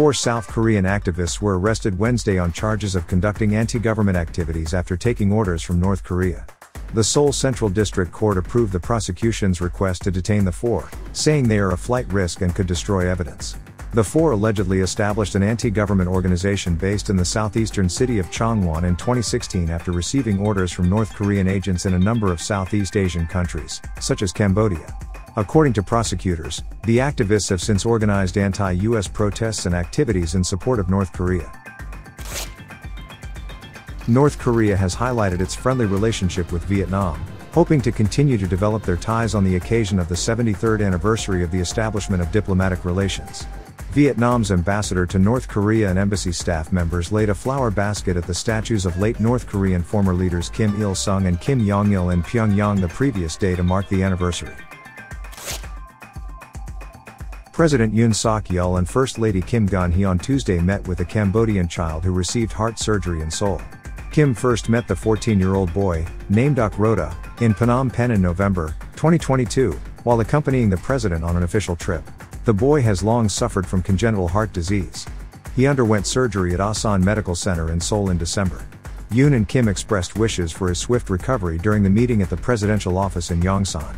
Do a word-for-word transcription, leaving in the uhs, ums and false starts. Four South Korean activists were arrested Wednesday on charges of conducting anti-government activities after taking orders from North Korea. The Seoul Central District Court approved the prosecution's request to detain the four, saying they are a flight risk and could destroy evidence. The four allegedly established an anti-government organization based in the southeastern city of Changwon in twenty sixteen after receiving orders from North Korean agents in a number of Southeast Asian countries, such as Cambodia. According to prosecutors, the activists have since organized anti-U S protests and activities in support of North Korea. North Korea has highlighted its friendly relationship with Vietnam, hoping to continue to develop their ties on the occasion of the seventy-third anniversary of the establishment of diplomatic relations. Vietnam's ambassador to North Korea and embassy staff members laid a flower basket at the statues of late North Korean former leaders Kim Il-sung and Kim Jong-il in Pyongyang the previous day to mark the anniversary. President Yoon Suk Yeol and First Lady Kim Keon-hee on Tuesday met with a Cambodian child who received heart surgery in Seoul. Kim first met the fourteen-year-old boy, named Ok Roda, in Phnom Penh in November twenty twenty-two, while accompanying the president on an official trip. The boy has long suffered from congenital heart disease. He underwent surgery at Asan Medical Center in Seoul in December. Yoon and Kim expressed wishes for his swift recovery during the meeting at the presidential office in Yongsan.